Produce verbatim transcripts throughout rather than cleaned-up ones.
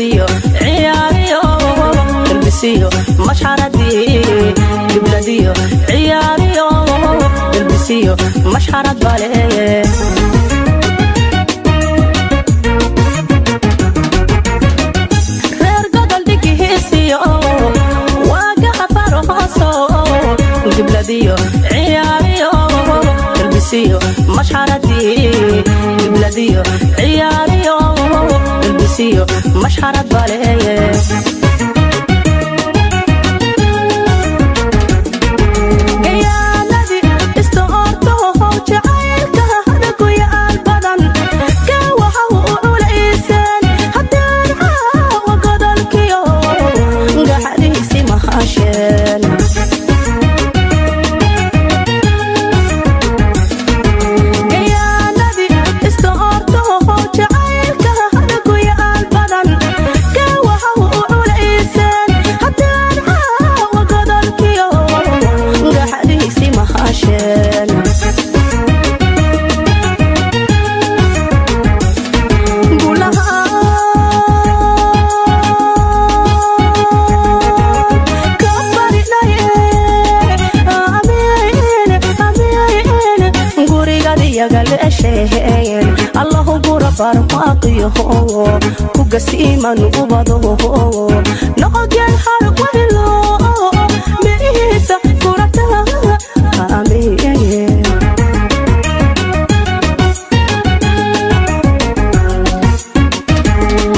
بلديو عياريو تلبسيو مشحردي بلديو عياريو تلبسيو مشحرد بالي غير قدل ديكي هيسيو واقع فارو هاسو بلديو عياريو تلبسيو مشحردي بلديو عياريو تلبسيو مشحرد بالي كسيما نقبضه نقض يا الحرق وإلا ميسا كرتها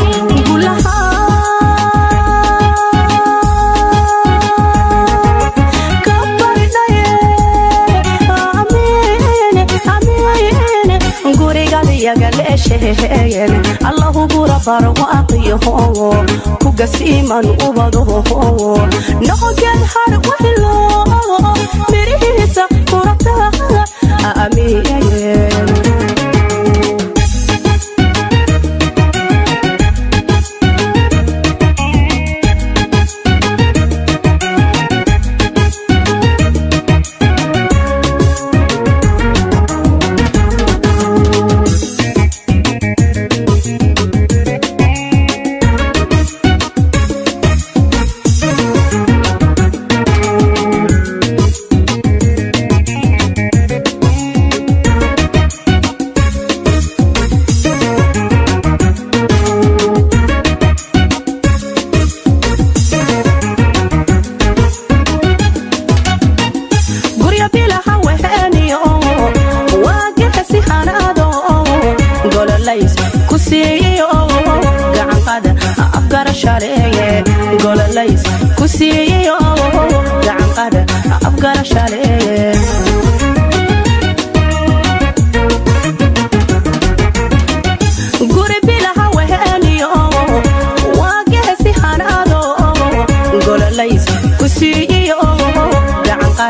آمين قولها كبرنا آمين آمين قولي قالي يا قالي شهيل الله بربر واطيهو كقسيما وبضهو نقج الحرق وحلو مريسة كرتها آمين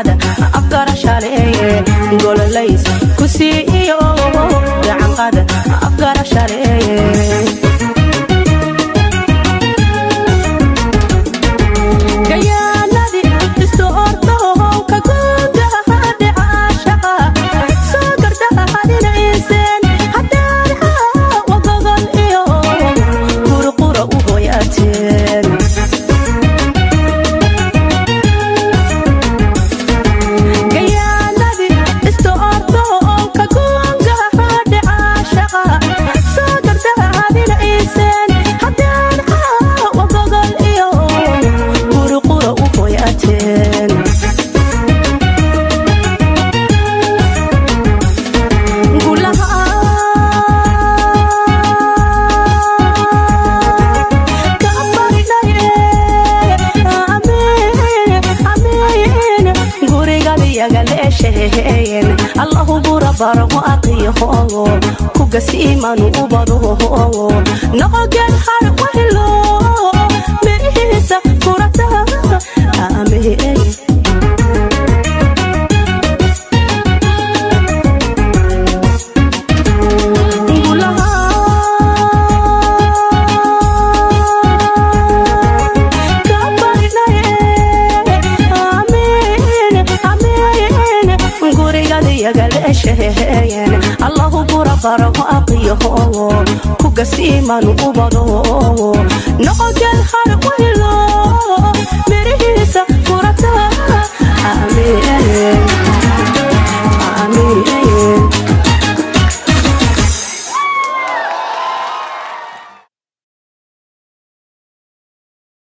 كسيما نوبضو نقج الحرق وحلو ميسا كرتها آمين صاروا أقيهم كقسيما نقبضوا نقد الخرق ولا مري